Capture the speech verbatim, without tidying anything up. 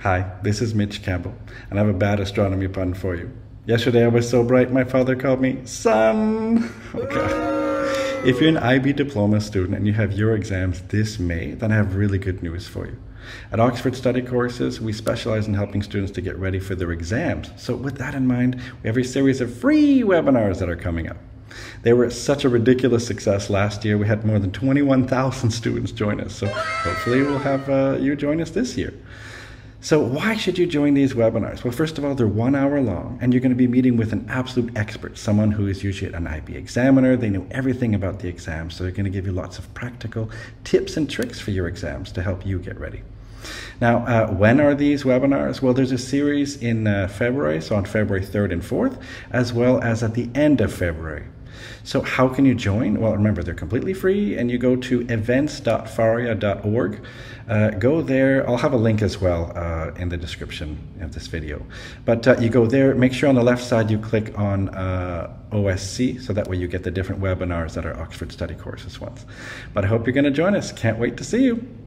Hi, this is Mitch Campbell, and I have a bad astronomy pun for you. Yesterday I was so bright my father called me Sun! Oh God. If you're an I B Diploma student and you have your exams this May, then I have really good news for you. At Oxford Study Courses, we specialize in helping students to get ready for their exams. So with that in mind, we have a series of free webinars that are coming up. They were such a ridiculous success last year. We had more than twenty-one thousand students join us. So hopefully we'll have uh, you join us this year. So why should you join these webinars? Well, first of all, they're one hour long, and you're going to be meeting with an absolute expert, someone who is usually an I B examiner. They know everything about the exam, so they're going to give you lots of practical tips and tricks for your exams to help you get ready. Now, uh, when are these webinars? Well, there's a series in uh, February, so on February third and fourth, as well as at the end of February. So how can you join? Well, remember, they're completely free, and you go to events dot faria dot org. Uh, go there. I'll have a link as well uh, in the description of this video. But uh, you go there. Make sure on the left side you click on uh, O S C, so that way you get the different webinars that are Oxford Study Courses ones. But I hope you're going to join us. Can't wait to see you.